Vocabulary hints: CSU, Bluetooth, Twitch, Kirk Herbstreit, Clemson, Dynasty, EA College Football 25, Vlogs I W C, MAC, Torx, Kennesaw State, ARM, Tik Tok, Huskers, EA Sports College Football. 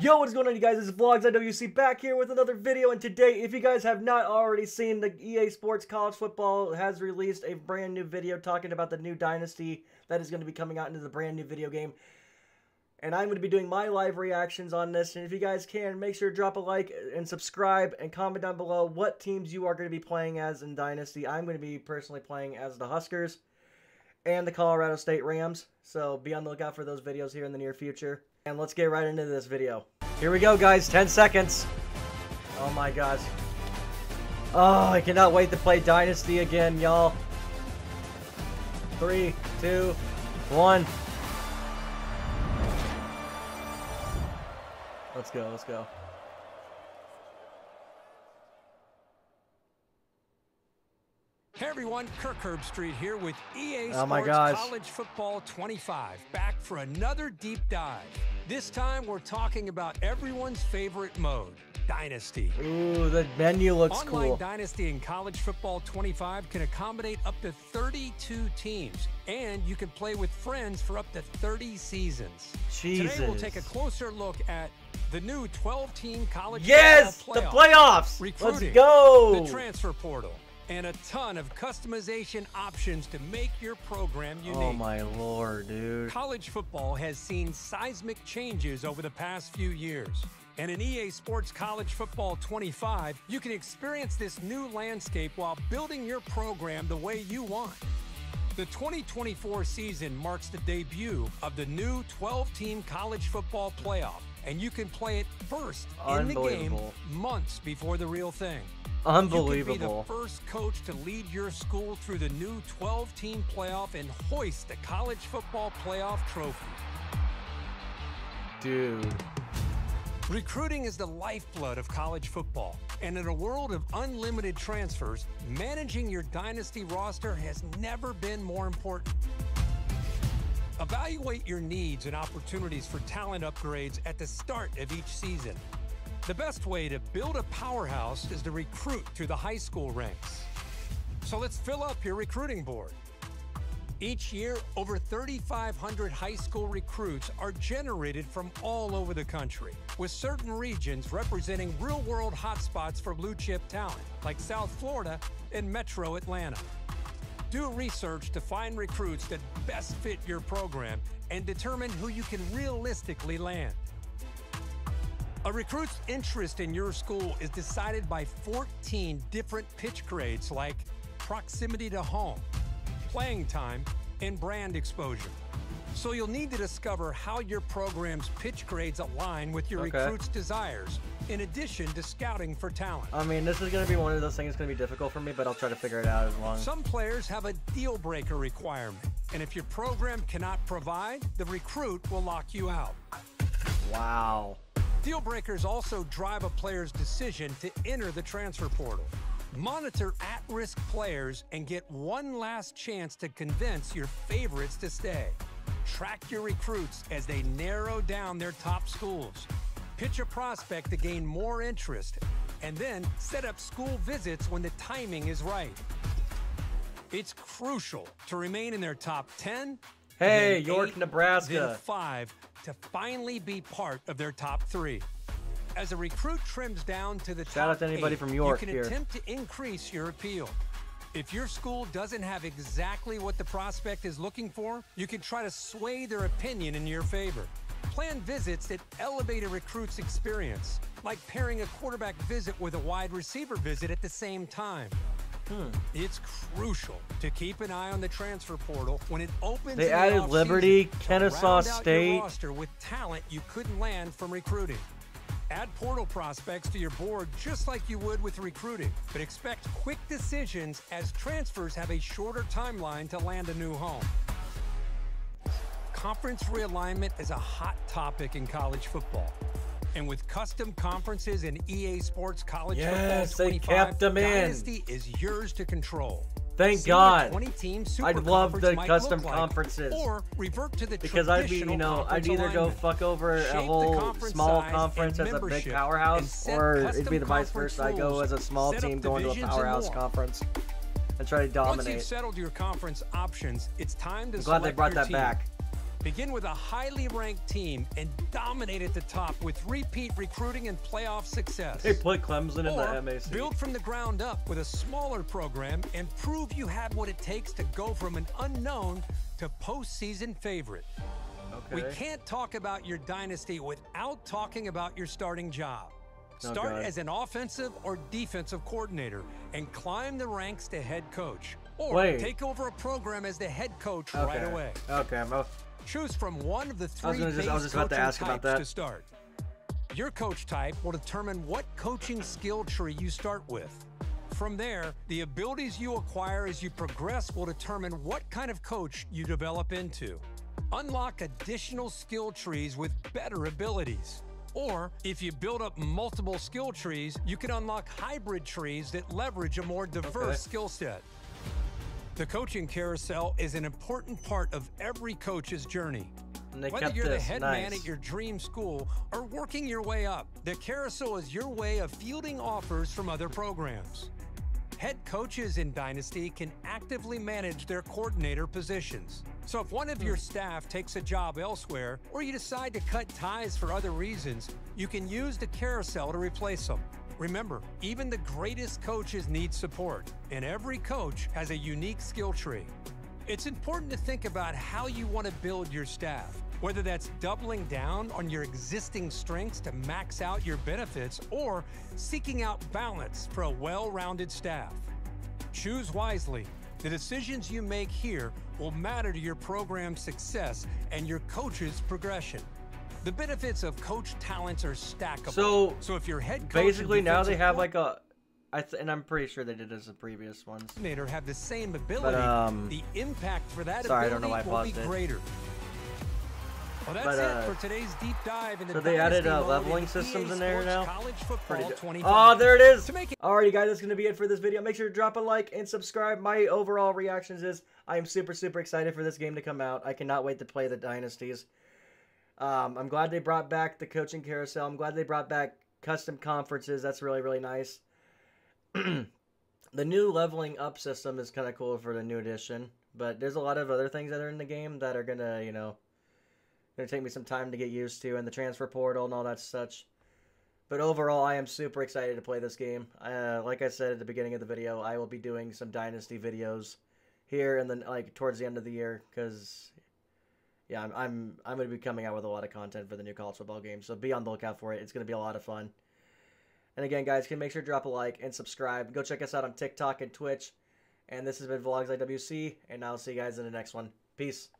Yo, what's going on, you guys? It's Vlogs I W C back here with another video, and today, if you guys have not already seen, the EA Sports College Football has released a brand new video talking about the new dynasty that is going to be coming out into the brand new video game. And I'm going to be doing my live reactions on this, and if you guys can, make sure to drop a like and subscribe and comment down below what teams you are going to be playing as in Dynasty. I'm going to be personally playing as the Huskers and the Colorado State Rams, so be on the lookout for those videos here in the near future. And let's get right into this video. Here we go, guys. 10 seconds. Oh my gosh. Oh, I cannot wait to play Dynasty again, y'all. 3, 2, 1. Let's go, let's go. Hey everyone, Kirk Herbstreit here with EA Sports College Football 25, back for another deep dive. This time we're talking about everyone's favorite mode, Dynasty. Ooh, the menu looks cool. Online Dynasty in College Football 25 can accommodate up to 32 teams, and you can play with friends for up to 30 seasons. Jesus. Today we'll take a closer look at the new 12-team college football playoffs. The playoffs. Recruiting, let's go. The transfer portal, and a ton of customization options to make your program unique. Oh my lord, dude. College football has seen seismic changes over the past few years. And in EA Sports College Football 25, you can experience this new landscape while building your program the way you want. The 2024 season marks the debut of the new 12-team college football playoff, and you can play it first in the game months before the real thing. Unbelievable. You can be the first coach to lead your school through the new 12-team playoff and hoist the college football playoff trophy. Dude. Recruiting is the lifeblood of college football, and in a world of unlimited transfers, managing your dynasty roster has never been more important. Evaluate your needs and opportunities for talent upgrades at the start of each season. The best way to build a powerhouse is to recruit through the high school ranks. So let's fill up your recruiting board. Each year, over 3,500 high school recruits are generated from all over the country, with certain regions representing real-world hotspots for blue-chip talent, like South Florida and Metro Atlanta. Do research to find recruits that best fit your program and determine who you can realistically land. A recruit's interest in your school is decided by 14 different pitch grades like proximity to home, playing time, and brand exposure. So you'll need to discover how your program's pitch grades align with your recruit's desires, in addition to scouting for talent. I mean, this is going to be one of those things that's going to be difficult for me, but I'll try to figure it out as long as... Some players have a deal-breaker requirement, and if your program cannot provide, the recruit will lock you out. Wow. Deal breakers also drive a player's decision to enter the transfer portal. Monitor at-risk players and get one last chance to convince your favorites to stay. Track your recruits as they narrow down their top schools. Pitch a prospect to gain more interest, and then set up school visits when the timing is right. It's crucial to remain in their top 10, hey, York, Nebraska, 5 to finally be part of their top 3. As a recruit trims down to the top 8, you can attempt to increase your appeal. If your school doesn't have exactly what the prospect is looking for, you can try to sway their opinion in your favor. Plan visits that elevate a recruit's experience, like pairing a quarterback visit with a wide receiver visit at the same time. It's crucial to keep an eye on the transfer portal when it opens. They added Liberty, Kennesaw State, roster with talent you couldn't land from recruiting. Add portal prospects to your board just like you would with recruiting, but expect quick decisions as transfers have a shorter timeline to land a new home. Conference realignment is a hot topic in college football. And with custom conferences and EA Sports College Football 25, they kept them in. Dynasty is yours to control. Thank God. I'd love the custom conferences. Or revert to the because I'd be, you know, I'd either go fuck over a whole small conference as a big powerhouse, or it'd be the vice versa. I go as a small team going to a powerhouse conference and try to dominate. Once you've settled your conference options, it's time to select your team. I'm glad they brought that back. Begin with a highly ranked team and dominate at the top with repeat recruiting and playoff success. They play Clemson in the MAC. Build from the ground up with a smaller program and prove you have what it takes to go from an unknown to postseason favorite. Okay. We can't talk about your dynasty without talking about your starting job. Start as an offensive or defensive coordinator and climb the ranks to head coach. Or take over a program as the head coach right away. Okay, choose from one of the three base coaching types to start. Your coach type will determine what coaching skill tree you start with. From there, the abilities you acquire as you progress will determine what kind of coach you develop into. Unlock additional skill trees with better abilities. Or, if you build up multiple skill trees, you can unlock hybrid trees that leverage a more diverse skill set. The coaching carousel is an important part of every coach's journey. Whether you're the head man at your dream school or working your way up, the carousel is your way of fielding offers from other programs. Head coaches in Dynasty can actively manage their coordinator positions. So if one of your staff takes a job elsewhere, or you decide to cut ties for other reasons, you can use the carousel to replace them. Remember, even the greatest coaches need support, and every coach has a unique skill tree. It's important to think about how you want to build your staff, whether that's doubling down on your existing strengths to max out your benefits or seeking out balance for a well-rounded staff. Choose wisely. The decisions you make here will matter to your program's success and your coach's progression. The benefits of coach talents are stackable. So if your head coach basically now they have like a and I'm pretty sure they did as the previous ones. Have the same ability, but, the impact for that ability will be greater. Well, that's it for today's deep dive into they added leveling systems in there now. Oh, there it is. Alrighty, guys, that's going to be it for this video. Make sure to drop a like and subscribe. My overall reactions is I am super, super excited for this game to come out. I cannot wait to play the dynasties. I'm glad they brought back the coaching carousel. I'm glad they brought back custom conferences. That's really, really nice. The new leveling up system is kind of cool for the new edition. But there's a lot of other things that are in the game that are going to, you know, gonna take me some time to get used to, and the transfer portal and all that such. But overall, I am super excited to play this game. Like I said at the beginning of the video, I will be doing some Dynasty videos here and then like towards the end of the year, because yeah, I'm gonna be coming out with a lot of content for the new college football game, so be on the lookout for it. It's gonna be a lot of fun. And again, guys, can make sure to drop a like and subscribe. Go check us out on TikTok and Twitch. And this has been Vlogs I W C, and I'll see you guys in the next one. Peace.